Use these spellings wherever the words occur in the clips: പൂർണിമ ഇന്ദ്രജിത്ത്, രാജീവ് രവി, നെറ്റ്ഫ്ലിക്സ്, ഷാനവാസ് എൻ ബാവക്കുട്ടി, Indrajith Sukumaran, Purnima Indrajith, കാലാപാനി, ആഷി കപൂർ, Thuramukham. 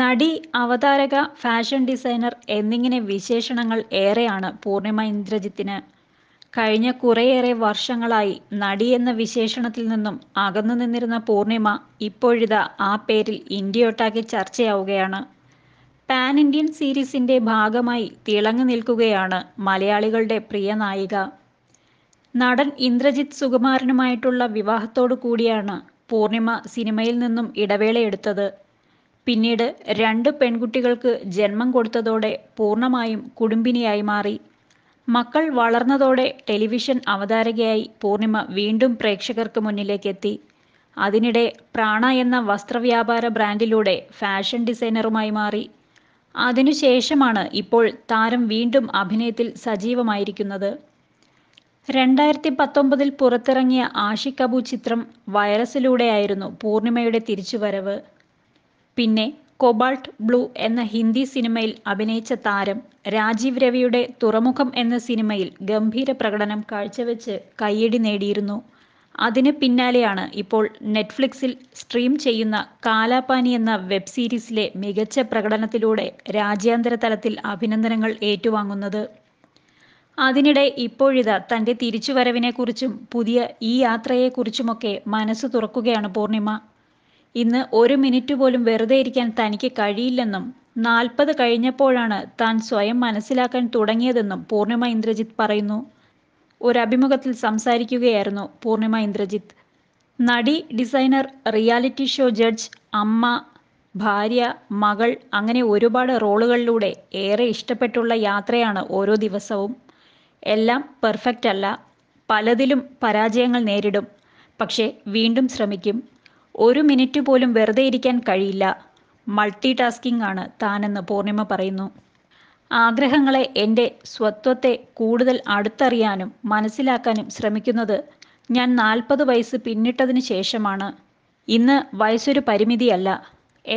നടി, അവതാരക, fashion designer എന്നിങ്ങനെ വിശേഷണങ്ങൾ ഏറെയാണ് പൂർണിമ ഇന്ദ്രജിത്തിന്. കഴിഞ്ഞ കുറേയേറെ വർഷങ്ങളായി നടി എന്ന വിശേഷണത്തിൽ നിന്നും അകന്നു നിന്നിരുന്ന പൂർണിമ ഇപ്പോഴിതാ ആ പേരിൽ ഇന്ത്യയൊട്ടാകെ ചർച്ചയാവുകയാണ്. പാൻ ഇന്ത്യൻ സീരീസിൻ്റെ ഭാഗമായി തിളങ്ങി നിൽക്കുകയാണ് മലയാളികളുടെ പ്രിയ നായിക. നടൻ ഇന്ദ്രജിത്ത് സുകുമാരനുമായിട്ടുള്ള വിവാഹത്തോടു കൂടിയാണ് പൂർണിമ സിനിമയിൽ നിന്നും ഇടവേളയെടുത്തത്. പിന്നീട് 2 പെൺകുട്ടികൾക്ക് ജന്മം കൊടുത്തതോടെ പൂർണ്ണമായും കുടുംബിനിയായി മാറി. മക്കൾ വളർന്നതോടെ ടെലിവിഷൻ അവതാരകയായി പൂർണിമ വീണ്ടും പ്രേക്ഷകർക്ക് മുന്നിലേക്കെത്തി. അതിനിടെ പ്രാണ എന്ന വസ്ത്രവ്യാപാര ബ്രാൻഡിലൂടെ ഫാഷൻ ഡിസൈനറുമായി മാറി. അതിനുശേഷമാണ് ഇപ്പോൾ താരം വീണ്ടും അഭിനയത്തിൽ സജീവമായിരിക്കുന്നത്. 2019 പുറത്തിറങ്ങിയ ആഷി കപൂർ ചിത്രം വൈറസിലൂടെയായിരുന്നു പൂർണിമയുടെ തിരിച്ചുവരവ്. പിന്നെ കൊബാൾട്ട് ബ്ലൂ എന്ന ഹിന്ദി സിനിമയിൽ അഭിനയിച്ച താരം രാജീവ് രവിയുടെ തുറമുഖം എന്ന സിനിമയിൽ ഗംഭീര പ്രകടനം കാഴ്ചവെച്ച് കയ്യടി നേടിയിരുന്നു. അതിന് പിന്നാലെയാണ് ഇപ്പോൾ നെറ്റ്ഫ്ലിക്സിൽ സ്ട്രീം ചെയ്യുന്ന കാലാപാനി എന്ന വെബ് സീരീസിലെ മികച്ച പ്രകടനത്തിലൂടെ രാജ്യാന്തര തലത്തിൽ അഭിനന്ദനങ്ങൾ ഏറ്റുവാങ്ങുന്നത്. അതിനിടെ ഇപ്പോഴിതാ തൻ്റെ തിരിച്ചുവരവിനെക്കുറിച്ചും പുതിയ ഈ യാത്രയെക്കുറിച്ചുമൊക്കെ മനസ്സ് തുറക്കുകയാണ് പൂർണിമ. ഇന്ന് 1 മിനിറ്റ് പോലും വെറുതെ ഇരിക്കാൻ തനിക്ക് കഴിയില്ലെന്നും 40 കഴിഞ്ഞപ്പോഴാണ് താൻ സ്വയം മനസ്സിലാക്കാൻ തുടങ്ങിയതെന്നും പൂർണിമ ഇന്ദ്രജിത്ത് പറയുന്നു. ഒരഭിമുഖത്തിൽ സംസാരിക്കുകയായിരുന്നു പൂർണിമ ഇന്ദ്രജിത്ത്. നടി, ഡിസൈനർ, റിയാലിറ്റി ഷോ ജഡ്ജ്, അമ്മ, ഭാര്യ, മകൾ, അങ്ങനെ ഒരുപാട് റോളുകളിലൂടെ ഏറെ ഇഷ്ടപ്പെട്ടുള്ള യാത്രയാണ് ഓരോ ദിവസവും. എല്ലാം പെർഫെക്റ്റ് അല്ല, പലതിലും പരാജയങ്ങൾ നേരിടും, പക്ഷേ വീണ്ടും ശ്രമിക്കും. 1 മിനിറ്റ് പോലും വെറുതെ ഇരിക്കാൻ കഴിയില്ല, മൾട്ടി ടാസ്കിംഗ് ആണ് താനെന്ന് പൂർണിമ പറയുന്നു. ആഗ്രഹങ്ങളെ, എൻ്റെ സ്വത്വത്തെ കൂടുതൽ അടുത്തറിയാനും മനസ്സിലാക്കാനും ശ്രമിക്കുന്നത് ഞാൻ 40 വയസ്സ് പിന്നിട്ടതിന് ശേഷമാണ്. ഇന്ന് വയസ്സൊരു പരിമിതിയല്ല,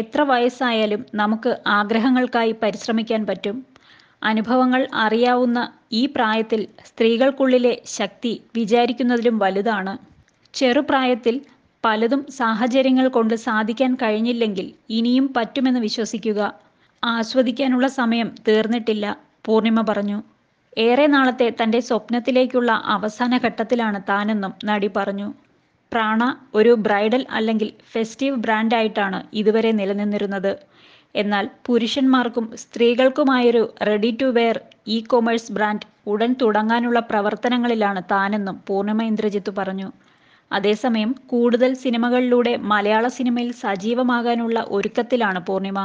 എത്ര വയസ്സായാലും നമുക്ക് ആഗ്രഹങ്ങൾക്കായി പരിശ്രമിക്കാൻ പറ്റും. അനുഭവങ്ങൾ അറിയാവുന്ന ഈ പ്രായത്തിൽ സ്ത്രീകൾക്കുള്ളിലെ ശക്തി വിചാരിക്കുന്നതിലും വലുതാണ്. ചെറുപ്രായത്തിൽ പലതും സാഹചര്യങ്ങൾ കൊണ്ട് സാധിക്കാൻ കഴിഞ്ഞില്ലെങ്കിൽ ഇനിയും പറ്റുമെന്ന് വിശ്വസിക്കുക. ആസ്വദിക്കാനുള്ള സമയം തീർന്നിട്ടില്ല, പൂർണിമ പറഞ്ഞു. ഏറെ നാളത്തെ തൻ്റെ സ്വപ്നത്തിലേക്കുള്ള അവസാന ഘട്ടത്തിലാണ് താനെന്നും നടി പറഞ്ഞു. പ്രാണ ഒരു ബ്രൈഡൽ അല്ലെങ്കിൽ ഫെസ്റ്റീവ് ബ്രാൻഡായിട്ടാണ് ഇതുവരെ നിലനിന്നിരുന്നത്. എന്നാൽ പുരുഷന്മാർക്കും സ്ത്രീകൾക്കുമായൊരു ready to wear e commerce brand ഉടൻ തുടങ്ങാനുള്ള പ്രവർത്തനങ്ങളിലാണ് താനെന്നും പൂർണിമ ഇന്ദ്രജിത്ത് പറഞ്ഞു. അതേസമയം കൂടുതൽ സിനിമകളിലൂടെ മലയാള സിനിമയിൽ സജീവമാകാനുള്ള ഒരുക്കത്തിലാണ് പൂർണിമ.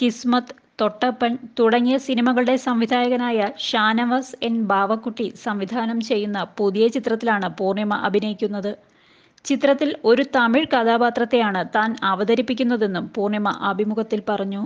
കിസ്മത്ത്, തൊട്ടപ്പൻ തുടങ്ങിയ സിനിമകളുടെ സംവിധായകനായ ഷാനവാസ് എൻ ബാവക്കുട്ടി സംവിധാനം ചെയ്യുന്ന പുതിയ ചിത്രത്തിലാണ് പൂർണിമ അഭിനയിക്കുന്നത്. ചിത്രത്തിൽ ഒരു തമിഴ് കഥാപാത്രത്തെയാണ് താൻ അവതരിപ്പിക്കുന്നതെന്നും പൂർണിമ അഭിമുഖത്തിൽ പറഞ്ഞു.